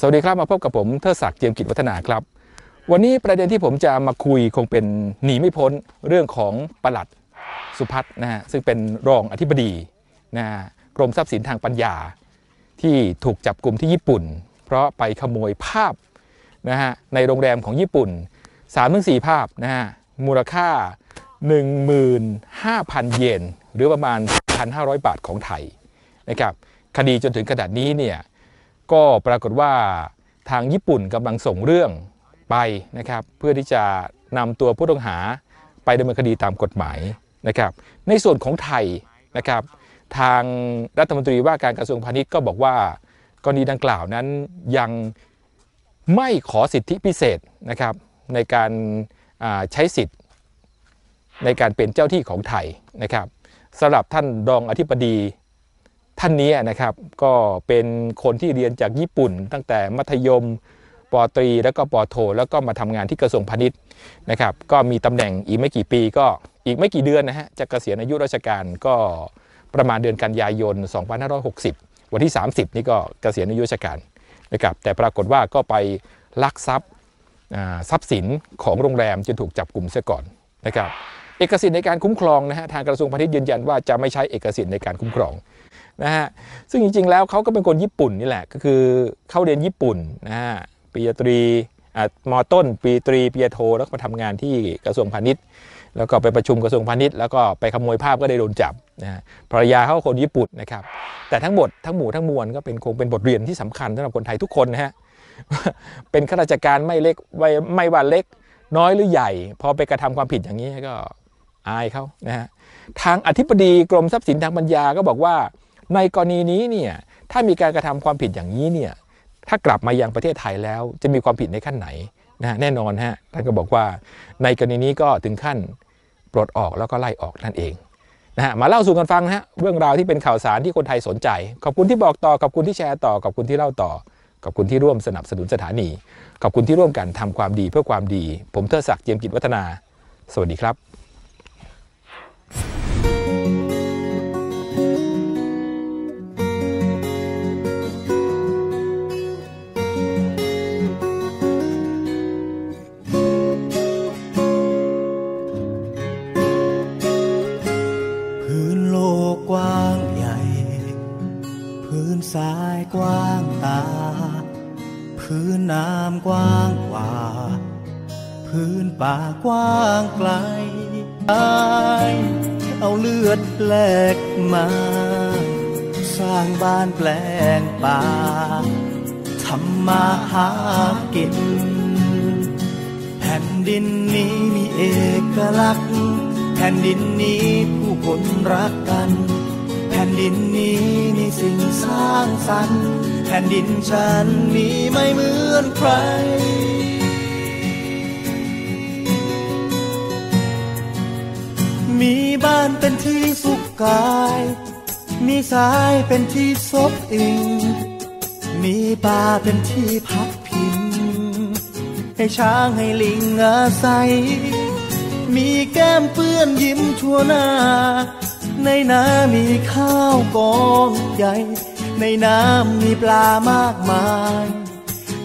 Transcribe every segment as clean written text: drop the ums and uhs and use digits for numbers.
สวัสดีครับมาพบกับผมเทิดศักดิ์เจียมกิจวัฒนาครับวันนี้ประเด็นที่ผมจะมาคุยคงเป็นหนีไม่พ้นเรื่องของปลัดสุพัฒน์นะฮะซึ่งเป็นรองอธิบดีนะกรมทรัพย์สินทางปัญญาที่ถูกจับกลุ่มที่ญี่ปุ่นเพราะไปขโมยภาพนะฮะในโรงแรมของญี่ปุ่น 3-4 ภาพนะฮะมูลค่า 15,000 เยนหรือประมาณ 1,500 บาทของไทยนะครับคดีจนถึงขนาดนี้เนี่ยก็ปรากฏว่าทางญี่ปุ่นกำลังส่งเรื่องไปนะครับเพื่อที่จะนำตัวผู้ต้องหาไปดำเนินคดีตามกฎหมายนะครับในส่วนของไทยนะครับทางรัฐมนตรีว่าการกระทรวงพาณิชย์ก็บอกว่ากรณีดังกล่าวนั้นยังไม่ขอสิทธิพิเศษนะครับในการใช้สิทธิ์ในการเป็นเจ้าที่ของไทยนะครับสำหรับท่านรองอธิบดีท่านนี้นะครับก็เป็นคนที่เรียนจากญี่ปุ่นตั้งแต่มัธยมป.ตรีแล้วก็ป.โทแล้วก็มาทำงานที่กระทรวงพาณิชย์นะครับก็มีตำแหน่งอีกไม่กี่ปีก็อีกไม่กี่เดือนนะฮะจะเกษียณอายุราชการก็ประมาณเดือนกันยายน 2560 วันที่ 30 นี่ก็เกษียณอายุราชการนะครับแต่ปรากฏว่าก็ไปลักทรัพย์สินของโรงแรมจนถูกจับกลุ่มเสียก่อนนะครับเอกสิทธิ์ในการคุ้มครองนะฮะทางกระทรวงพาณิชย์ยืนยันว่าจะไม่ใช้เอกสิทธิ์ในการคุ้มครองนะฮะซึ่งจริงๆแล้วเขาก็เป็นคนญี่ปุ่นนี่แหละก็คือเข้าเรียนญี่ปุ่นนะฮะปีตรีม.ต้นปีตรีปีโทแล้วมาทำงานที่กระทรวงพาณิชย์แล้วก็ไปประชุมกระทรวงพาณิชย์แล้วก็ไปขโมยภาพก็ได้โดนจับนะฮะภรรยาเขาคนญี่ปุ่นนะครับแต่ทั้งหมดทั้งหมู่ทั้งมวลก็เป็นคงเป็นบทเรียนที่สำคัญสำหรับคนไทยทุกคนนะฮะเป็นข้าราชการไม่เล็กไม่ว่าเล็กน้อยหรือใหญ่พอไปกระทำความผิดอย่างนี้ก็อายเขานะฮะทางอธิบดีกรมทรัพย์สินทางปัญญาก็บอกว่าในกรณีนี้เนี่ยถ้ามีการกระทำความผิดอย่างนี้เนี่ยถ้ากลับมายังประเทศไทยแล้วจะมีความผิดในขั้นไหนนะแน่นอนฮะท่านก็บอกว่าในกรณีนี้ก็ถึงขั้นปลดออกแล้วก็ไล่ออกนั่นเองนะฮะมาเล่าสู่กันฟังฮะเรื่องราวที่เป็นข่าวสารที่คนไทยสนใจขอบคุณที่บอกต่อขอบคุณที่แชร์ต่อขอบคุณที่เล่าต่อขอบคุณที่ร่วมสนับสนุนสถานีขอบคุณที่ร่วมกันทำความดีเพื่อความดีผมเทิดศักดิ์เจียมกิจวัฒนาสวัสดีครับสายกว้างตาพื้นน้ำกว้างกว่าพื้นป่ากว้างไกลเอาเลือดแลกมาสร้างบ้านแปลงป่าทำมาหากินแผ่นดินนี้มีเอกลักษณ์แผ่นดินนี้ผู้คนรักกันแผ่นดินนี้มีสิ่งสร้างสรรค์แผ่นดินฉันมีไม่เหมือนใครมีบ้านเป็นที่สุขกายมีสายเป็นที่ซบอิงมีป่าเป็นที่พักพิงให้ช้างให้ลิงอาศัยมีแก้มเปื้อนยิ้มทั่วหน้าในนามีข้าวกองใหญ่ในน้ำมีปลามากมาย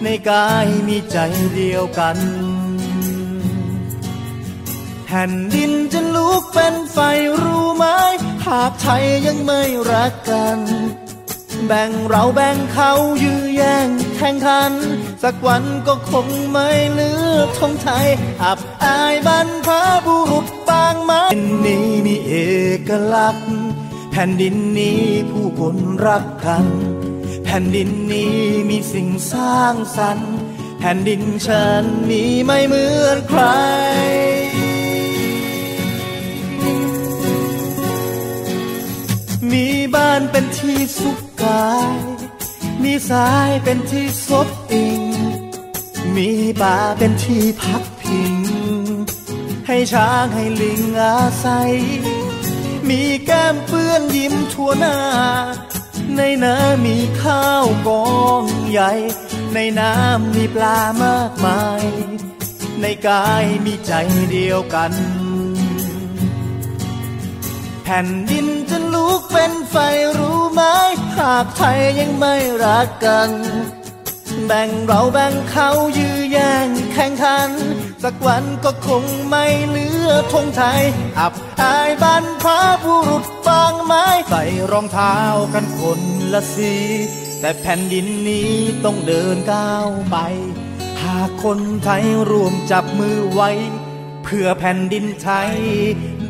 ในกายมีใจเดียวกันแผ่นดินจะลุกเป็นไฟรู้ไหมหากไทยยังไม่รักกันแบ่งเราแบ่งเขายื้อแย่งแข่งขันสักวันก็คงไม่เหลือธงไทยอับอายบรรพบุรุษบางไม้แผ่นดินนี้มีเอกลักษณ์แผ่นดินนี้ผู้คนรักกันแผ่นดินนี้มีสิ่งสร้างสรรค์แผ่นดินฉันนี้ไม่เหมือนใครมีบ้านเป็นที่สุขกายมีสายเป็นที่ซบอิงมีป่าเป็นที่พักพิงให้ช้างให้ลิงอาศัยมีแก้มเปื้อนยิ้มทั่วหน้าในนามีข้าวกองใหญ่ในน้ำมีปลามากมายในกายมีใจเดียวกันแผ่นดินจะลุกเป็นไฟรู้ไหมหากไทยยังไม่รักกัน แบ่งเราแบ่งเขายื้อแย่งแข่งขันสักวันก็คงไม่เหลือธงไทยอับอายบรรพบุรุษบางไม้ใส่รองเท้ากันคนละสีแต่แผ่นดินนี้ต้องเดินก้าวไปหากคนไทยร่วมจับมือไว้เพื่อแผ่นดินไทย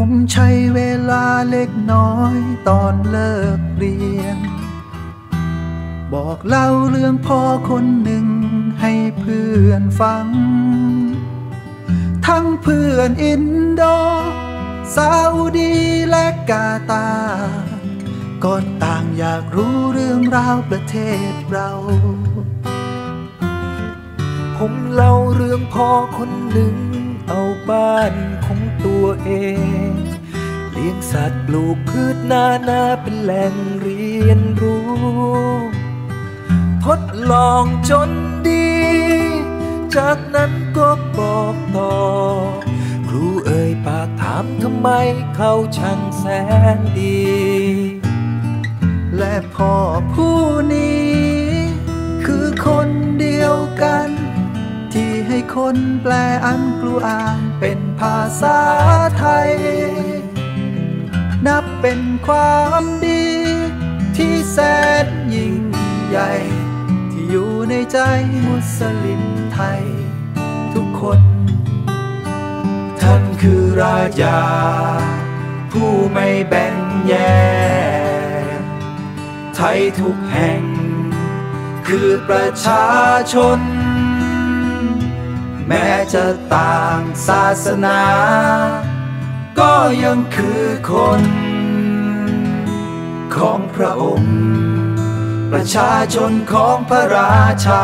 ผมใช้เวลาเล็กน้อยตอนเลิกเรียนบอกเล่าเรื่องพ่อคนหนึ่งให้เพื่อนฟังทั้งเพื่อนอินโดซาอุดีและกาตาก็ต่างอยากรู้เรื่องราวประเทศเราผมเล่าเรื่องพ่อคนหนึ่งเอาบ้านของตัวเองเลี้ยงสัตว์ปลูกพืชนานาเป็นแหล่งเรียนรู้ทดลองจนดีจากนั้นก็บอกต่อครูเอ่ยปากถามทำไมเขาช่างแสนดีและพ่อผู้นี้คือคนเดียวกันที่ให้คนแปลอันกลัวอ่านเป็นภาษาไทยนับเป็นความดีที่แสนยิ่งใหญ่ที่อยู่ในใจมุสลิมไทยทุกคนท่านคือราชาผู้ไม่แบ่งแยกไทยทุกแห่งคือประชาชนแม้จะต่างศาสนาก็ยังคือคนของพระองค์ประชาชนของพระราชา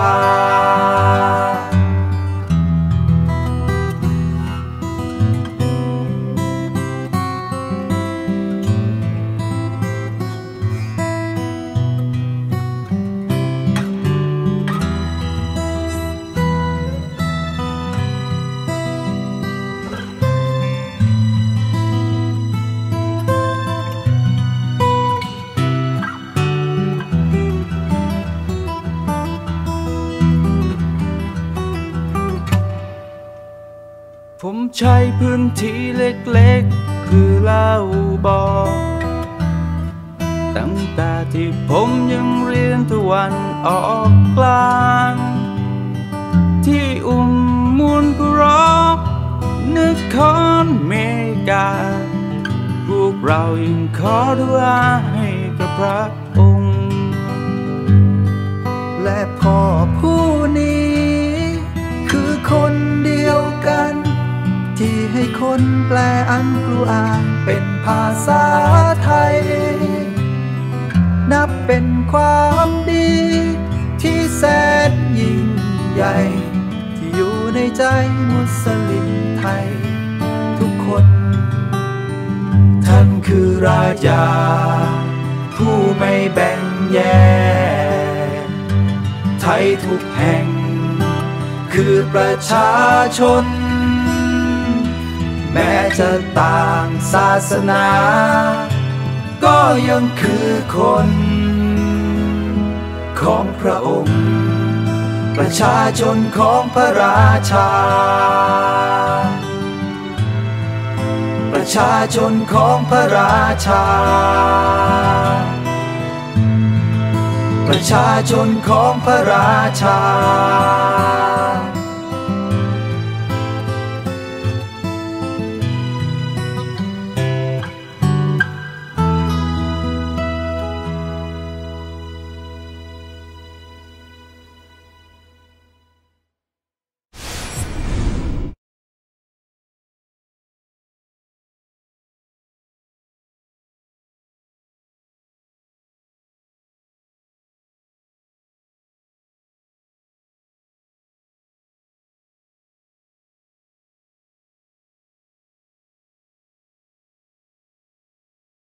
ผมใช้พื้นที่เล็กๆคือเล่าบอกตั้งแต่ที่ผมยังเรียนทุกวันออกกลางที่อุมมุลกุรอนครเมกาพวกเรายังขอดุอาให้กับพระองค์และพ่อผู้นี้คือคนเดียวกันที่ให้คนแปลอันกลัวอ่านเป็นภาษาไทยนับเป็นความดีที่แสนยิ่งใหญ่ที่อยู่ในใจมุสลิมไทยทุกคนท่านคือราชาผู้ไม่แบ่งแยกไทยทุกแห่งคือประชาชนแม้จะต่างศาสนาก็ยังคือคนของพระองค์ประชาชนของพระราชาประชาชนของพระราชาประชาชนของพระราชา